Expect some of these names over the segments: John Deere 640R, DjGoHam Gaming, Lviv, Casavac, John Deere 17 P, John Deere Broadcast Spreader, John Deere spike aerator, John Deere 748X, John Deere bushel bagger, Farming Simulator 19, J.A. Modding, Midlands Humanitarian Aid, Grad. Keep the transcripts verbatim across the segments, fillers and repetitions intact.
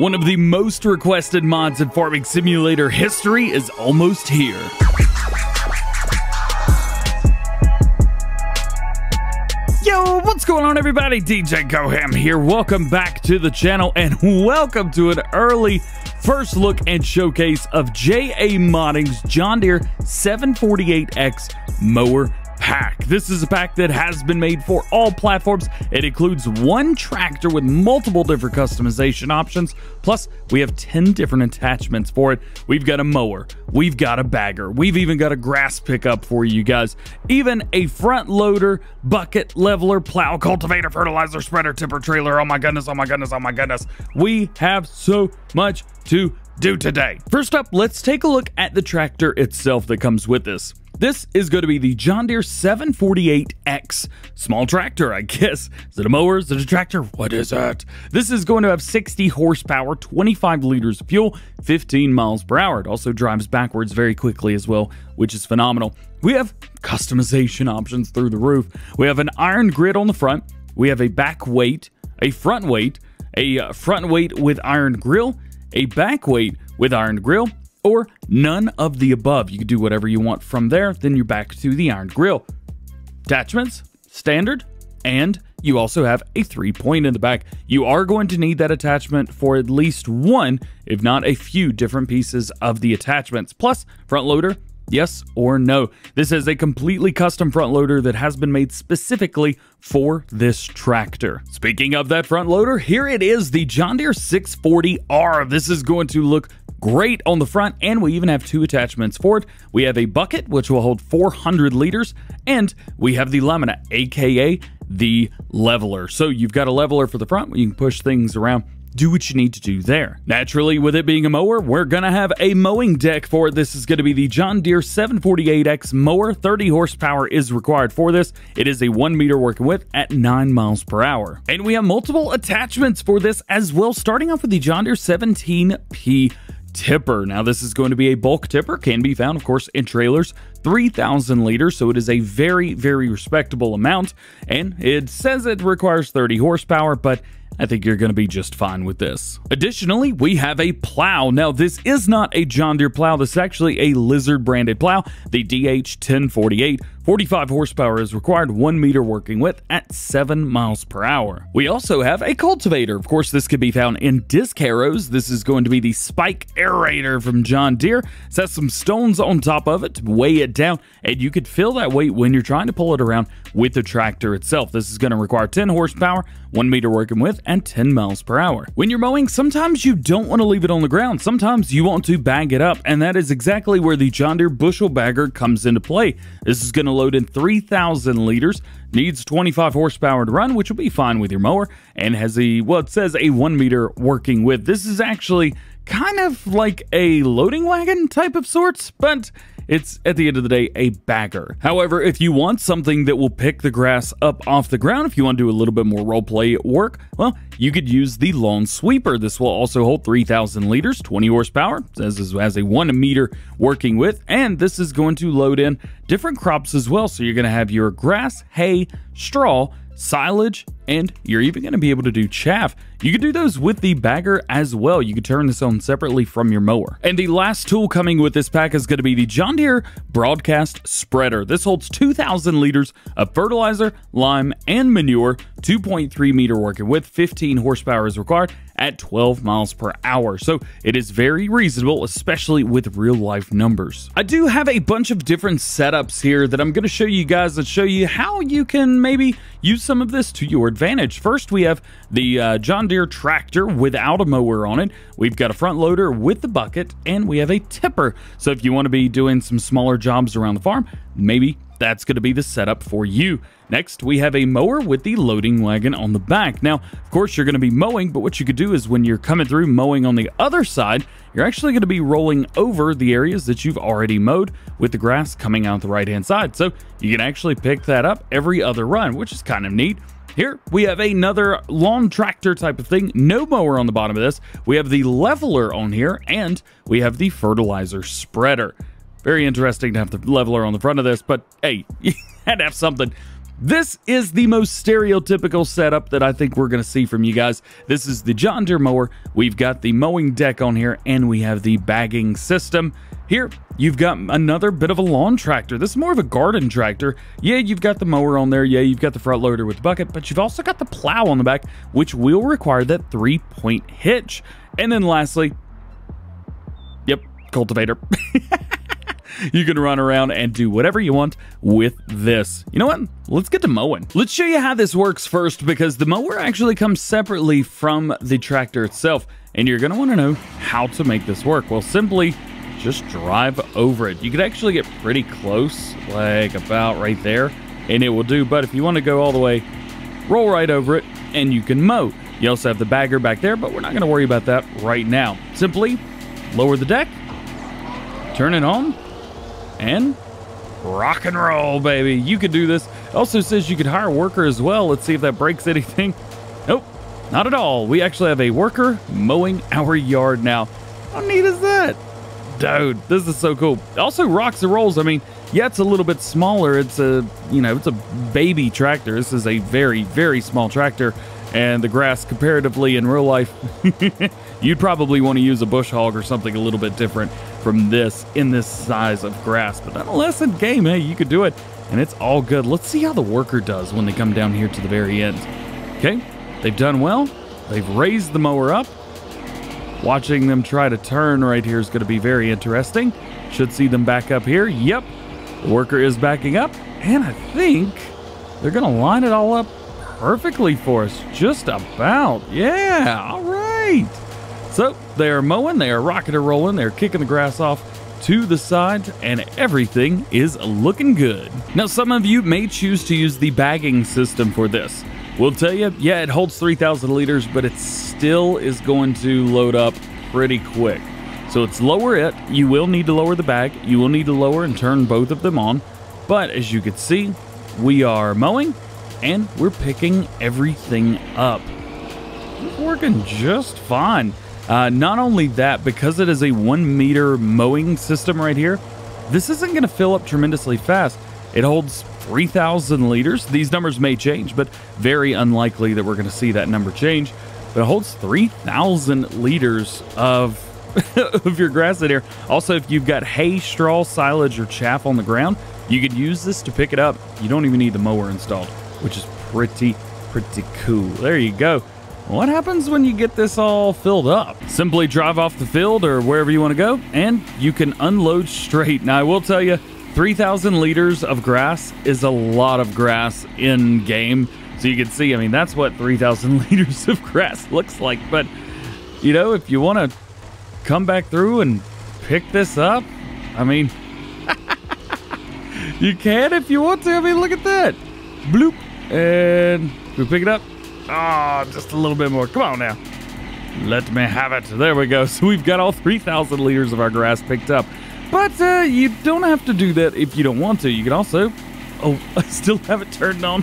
One of the most requested mods in farming simulator history is almost here. Yo, what's going on everybody? DjGoHam here. Welcome back to the channel and welcome to an early first look and showcase of J A. Modding's John Deere seven forty-eight X mower pack. This is a pack that has been made for all platforms. It includes one tractor with multiple different customization options. Plus, we have ten different attachments for it. We've got a mower. We've got a bagger. We've even got a grass pickup for you guys. Even a front loader, bucket, leveler, plow, cultivator, fertilizer, spreader, tipper, trailer. Oh my goodness, oh my goodness, oh my goodness. We have so much to do today. First up, let's take a look at the tractor itself that comes with this. This is going to be the John Deere seven forty-eight X. Small tractor, I guess. Is it a mower? Is it a tractor? What is it? This is going to have sixty horsepower, twenty-five liters of fuel, fifteen miles per hour. It also drives backwards very quickly as well, which is phenomenal. We have customization options through the roof. We have an iron grid on the front. We have a back weight, a front weight, a front weight with iron grill, a back weight with iron grill, or none of the above. You can do whatever you want from there, then you're back to the iron grill. Attachments, standard, and you also have a three point in the back. You are going to need that attachment for at least one, if not a few different pieces of the attachments. Plus, front loader, yes or no. This is a completely custom front loader that has been made specifically for this tractor. Speaking of that front loader, here it is, the John Deere six forty R. This is going to look great on the front, and we even have two attachments for it. We have a bucket, which will hold four hundred liters, and we have the lamina, aka the leveler. So you've got a leveler for the front where you can push things around, do what you need to do there. Naturally, with it being a mower, we're gonna have a mowing deck for it. This is gonna be the John Deere seven forty-eight X mower. thirty horsepower is required for this. It is a one meter working width at nine miles per hour. And we have multiple attachments for this as well, starting off with the John Deere seventeen P tipper. Now this is going to be a bulk tipper, can be found of course in trailers, three thousand liters, so it is a very very respectable amount, and it says it requires thirty horsepower, but I think you're going to be just fine with this. Additionally, we have a plow. Now, this is not a John Deere plow. This is actually a Lizard branded plow, the D H ten forty-eight. forty-five horsepower is required, one meter working width at seven miles per hour. We also have a cultivator. Of course, this could be found in disc harrows. This is going to be the Spike Aerator from John Deere. It has some stones on top of it to weigh it down, and you could feel that weight when you're trying to pull it around with the tractor itself. This is going to require ten horsepower, one meter working width, and ten miles per hour. When you're mowing, sometimes you don't want to leave it on the ground. Sometimes you want to bag it up, and that is exactly where the John Deere bushel bagger comes into play. This is going to load in three thousand liters, needs twenty-five horsepower to run, which will be fine with your mower, and has a, well, it says a one meter working width. This is actually kind of like a loading wagon type of sorts, but it's at the end of the day a bagger. However, if you want something that will pick the grass up off the ground, if you want to do a little bit more role play work, well, you could use the lawn sweeper. This will also hold three thousand liters, twenty horsepower, says this has a one meter working width, and this is going to load in different crops as well. So you're going to have your grass, hay, straw, silage, and you're even going to be able to do chaff. You can do those with the bagger as well. You can turn this on separately from your mower. And the last tool coming with this pack is going to be the John Deere Broadcast Spreader. This holds two thousand liters of fertilizer, lime, and manure, two point three meter working width, fifteen horsepower is required at twelve miles per hour. So it is very reasonable, especially with real life numbers. I do have a bunch of different setups here that I'm going to show you guys that show you how you can maybe use some of this to your advantage. First, we have the uh, John Deere tractor without a mower on it. We've got a front loader with the bucket, and we have a tipper. So if you want to be doing some smaller jobs around the farm, maybe that's going to be the setup for you. Next, we have a mower with the loading wagon on the back. Now, of course, you're going to be mowing, but what you could do is when you're coming through mowing on the other side, you're actually going to be rolling over the areas that you've already mowed with the grass coming out the right-hand side. So you can actually pick that up every other run, which is kind of neat. Here we have another lawn tractor type of thing, no mower on the bottom of this. We have the leveler on here, and we have the fertilizer spreader. Very interesting to have the leveler on the front of this, but hey, you had to have something. This is the most stereotypical setup that I think we're going to see from you guys. This is the John Deere mower. We've got the mowing deck on here, and we have the bagging system. Here, you've got another bit of a lawn tractor. This is more of a garden tractor. Yeah, you've got the mower on there. Yeah, you've got the front loader with the bucket, but you've also got the plow on the back, which will require that three-point hitch. And then lastly, yep, cultivator. You can run around and do whatever you want with this. You know what? Let's get to mowing. Let's show you how this works first, because the mower actually comes separately from the tractor itself, and you're going to want to know how to make this work. Well, simply just drive over it. You could actually get pretty close, like about right there, and it will do. But if you want to go all the way, roll right over it, and you can mow. You also have the bagger back there, but we're not going to worry about that right now. Simply lower the deck, turn it on, and rock and roll, baby. You could do this. It also says you could hire a worker as well. Let's see if that breaks anything. Nope, not at all. We actually have a worker mowing our yard now. How neat is that? Dude, this is so cool. Also rocks and rolls. I mean, yeah, it's a little bit smaller. It's a, you know, it's a baby tractor. This is a very, very small tractor. And the grass comparatively in real life, you'd probably want to use a bush hog or something a little bit different from this in this size of grass. But nonetheless, in game, hey, you could do it, and it's all good. Let's see how the worker does when they come down here to the very end. Okay, they've done well. They've raised the mower up. Watching them try to turn right here is going to be very interesting. Should see them back up here. Yep, the worker is backing up, and I think they're going to line it all up perfectly for us. Just about. Yeah, all right. So they are mowing, they are rocking and rolling, they're kicking the grass off to the side, and everything is looking good. Now, some of you may choose to use the bagging system for this. We'll tell you, yeah, it holds three thousand liters, but it still is going to load up pretty quick. So it's lower it, you will need to lower the bag, you will need to lower and turn both of them on. But as you can see, we are mowing and we're picking everything up. It's working just fine. Uh, not only that, because it is a one meter mowing system right here, this isn't going to fill up tremendously fast. It holds three thousand liters. These numbers may change, but very unlikely that we're going to see that number change. But it holds three thousand liters of, of your grass in here. Also, if you've got hay, straw, silage, or chaff on the ground, you could use this to pick it up. You don't even need the mower installed, which is pretty, pretty cool. There you go. What happens when you get this all filled up? Simply drive off the field or wherever you want to go, and you can unload straight. Now, I will tell you, three thousand liters of grass is a lot of grass in game. So you can see, I mean, that's what three thousand liters of grass looks like. But, you know, if you want to come back through and pick this up, I mean, you can if you want to. I mean, look at that. Bloop. And we pick it up. Ah, oh, just a little bit more. Come on now. Let me have it. There we go. So we've got all three thousand liters of our grass picked up. But uh, you don't have to do that if you don't want to. You can also... Oh, I still have it turned on.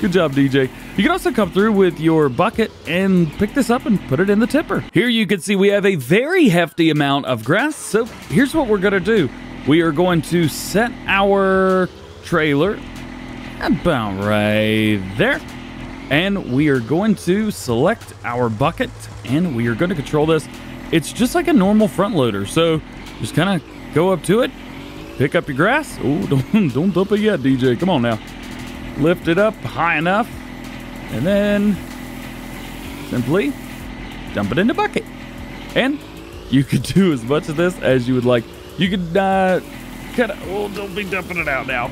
Good job, D J. You can also come through with your bucket and pick this up and put it in the tipper. Here you can see we have a very hefty amount of grass. So here's what we're going to do. We are going to set our trailer about right there. And we are going to select our bucket, and we are going to control this. It's just like a normal front loader. So just kind of go up to it, pick up your grass. Oh, don't, don't dump it yet, D J. Come on now. Lift it up high enough, and then simply dump it in the bucket. And you could do as much of this as you would like. You could uh, kind of, oh, don't be dumping it out now.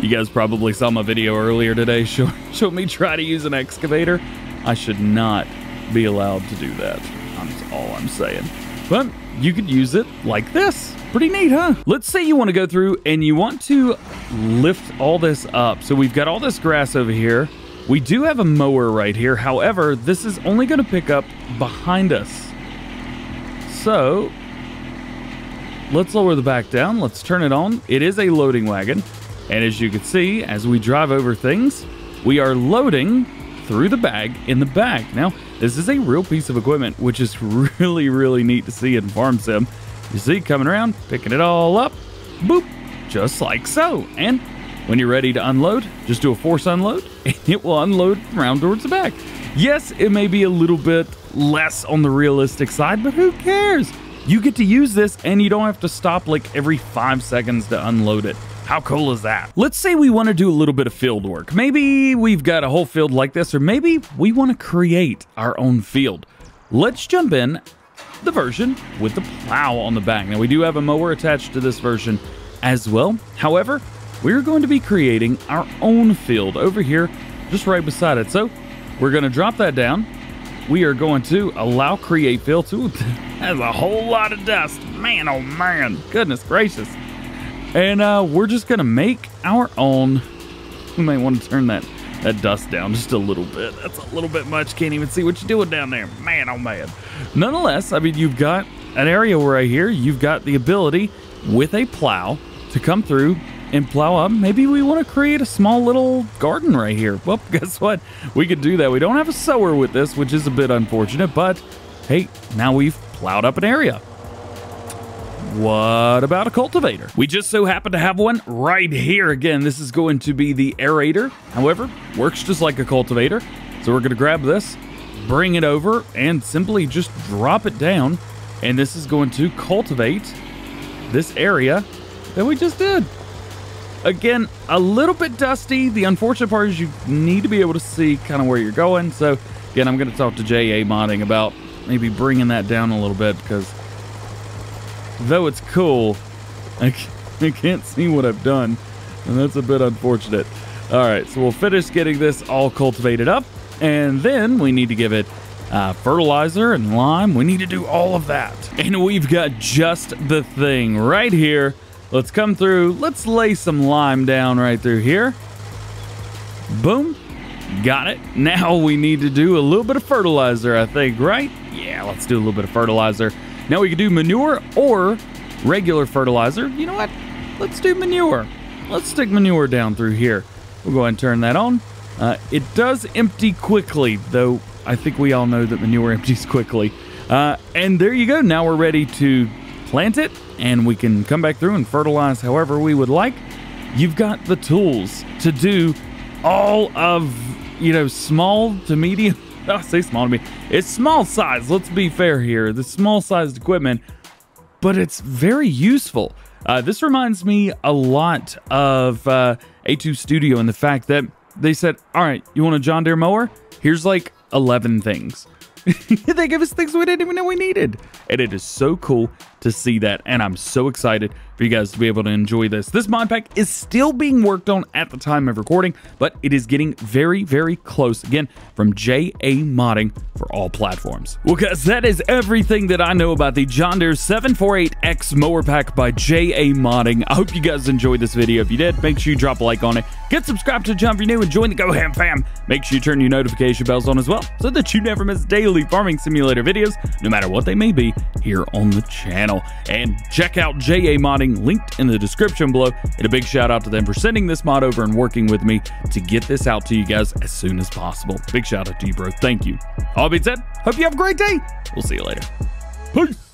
You guys probably saw my video earlier today showing show me try to use an excavator. I should not be allowed to do that. That's all I'm saying. But you could use it like this. Pretty neat, huh? Let's say you want to go through and you want to lift all this up. So we've got all this grass over here. We do have a mower right here. However, this is only going to pick up behind us. So let's lower the back down. Let's turn it on. It is a loading wagon. And as you can see, as we drive over things, we are loading through the bag in the back. Now, this is a real piece of equipment, which is really, really neat to see in Farm Sim. You see, coming around, picking it all up, boop, just like so. And When you're ready to unload, just do a force unload and it will unload around towards the back. Yes, it may be a little bit less on the realistic side, but who cares? You get to use this and you don't have to stop like every five seconds to unload it. How cool is that? Let's say we want to do a little bit of field work. Maybe we've got a whole field like this, or maybe we want to create our own field. Let's jump in the version with the plow on the back. Now we do have a mower attached to this version as well. However, we're going to be creating our own field over here, just right beside it. So we're going to drop that down. We are going to allow create field to, that's a whole lot of dust. Man, oh man, goodness gracious. And uh, we're just gonna make our own. We may want to turn that, that dust down just a little bit. That's a little bit much. Can't even see what you're doing down there. Man, oh man. Nonetheless, I mean, you've got an area right here. You've got the ability with a plow to come through and plow up. Maybe we want to create a small little garden right here. Well, guess what? We could do that. We don't have a sower with this, which is a bit unfortunate, but hey, now we've plowed up an area. What about a cultivator? We just so happen to have one right here. Again, this is going to be the aerator. However, works just like a cultivator. So we're gonna grab this, bring it over, and simply just drop it down. And this is going to cultivate this area that we just did. Again, a little bit dusty. The unfortunate part is you need to be able to see kind of where you're going. So again, I'm gonna talk to J A Modding about maybe bringing that down a little bit, because though it's cool, I can't see what I've done, and that's a bit unfortunate. All right, so we'll finish getting this all cultivated up, and then we need to give it uh, fertilizer and lime. We need to do all of that, and we've got just the thing right here. Let's come through. Let's lay some lime down right through here. Boom. Got it. Now we need to do a little bit of fertilizer, I think, right? Yeah, let's do a little bit of fertilizer. Now we can do manure or regular fertilizer. You know what? Let's do manure. Let's stick manure down through here. We'll go ahead and turn that on. Uh, it does empty quickly, though I think we all know that manure empties quickly. Uh, and there you go. Now we're ready to plant it, and we can come back through and fertilize however we would like. You've got the tools to do all of, you know, small to medium. I say small to me. It's small size. Let's be fair here. The small sized equipment, but it's very useful. Uh, this reminds me a lot of uh, A two Studio and the fact that they said, all right, you want a John Deere mower? Here's like eleven things. They gave us things we didn't even know we needed. And it is so cool to see that. And I'm so excited for you guys to be able to enjoy this. This mod pack is still being worked on at the time of recording, but it is getting very, very close. Again, from J A Modding for all platforms. Well, guys, that is everything that I know about the John Deere seven forty-eight X mower pack by J A Modding. I hope you guys enjoyed this video. If you did, make sure you drop a like on it. Get subscribed to the channel if you're new and join the GoHam fam. Make sure you turn your notification bells on as well so that you never miss daily farming simulator videos, no matter what they may be, here on the channel. And check out J A Modding, linked in the description below, and a big shout out to them for sending this mod over and working with me to get this out to you guys as soon as possible. Big shout out to you, bro. Thank you. All being said, hope you have a great day. We'll see you later. Peace.